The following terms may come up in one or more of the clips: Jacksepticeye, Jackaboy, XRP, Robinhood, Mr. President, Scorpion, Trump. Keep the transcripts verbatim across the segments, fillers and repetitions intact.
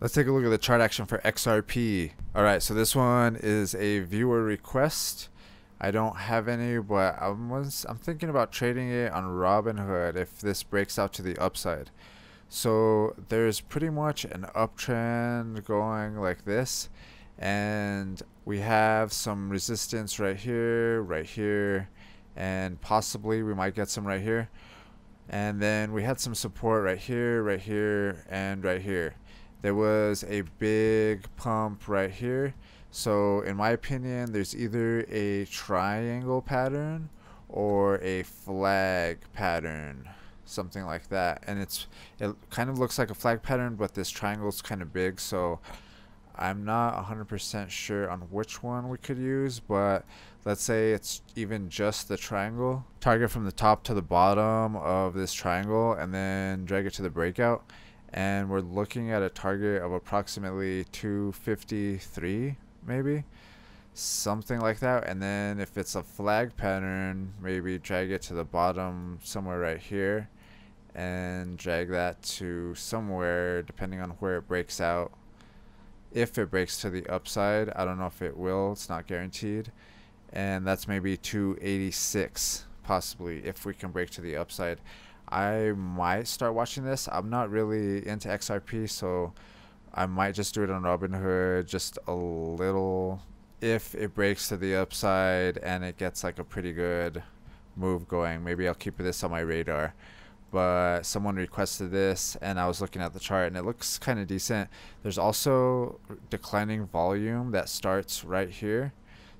Let's take a look at the chart action for X R P. All right, so this one is a viewer request. I don't have any, but I'm, once, I'm thinking about trading it on Robinhood if this breaks out to the upside. So there's pretty much an uptrend going like this, and we have some resistance right here, right here, and possibly we might get some right here. And then we had some support right here, right here, and right here. There was a big pump right here. So in my opinion, there's either a triangle pattern or a flag pattern, something like that. And it's it kind of looks like a flag pattern, but this triangle's kind of big, so I'm not one hundred percent sure on which one we could use, but let's say it's even just the triangle. Target from the top to the bottom of this triangle and then drag it to the breakout. And we're looking at a target of approximately two fifty-three, maybe something like that. And then if it's a flag pattern, maybe drag it to the bottom somewhere right here and drag that to somewhere depending on where it breaks out. If it breaks to the upside, I don't know if it will, it's not guaranteed. And that's maybe two eighty-six possibly if we can break to the upside. I might start watching this. I'm not really into X R P, so I might just do it on Robinhood just a little if it breaks to the upside and it gets like a pretty good move going. Maybe I'll keep this on my radar. But someone requested this and I was looking at the chart and it looks kind of decent. There's also declining volume that starts right here.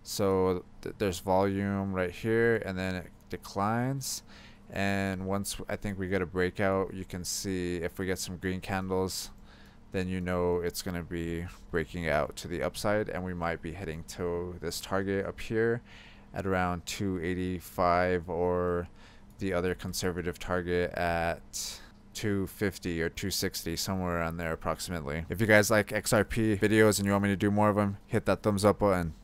So th there's volume right here and then it declines. And once I think we get a breakout, you can see if we get some green candles, then you know it's going to be breaking out to the upside, and we might be heading to this target up here at around two eighty-five or the other conservative target at two fifty or two sixty, somewhere around there approximately. If you guys like X R P videos and you want me to do more of them, hit that thumbs up button.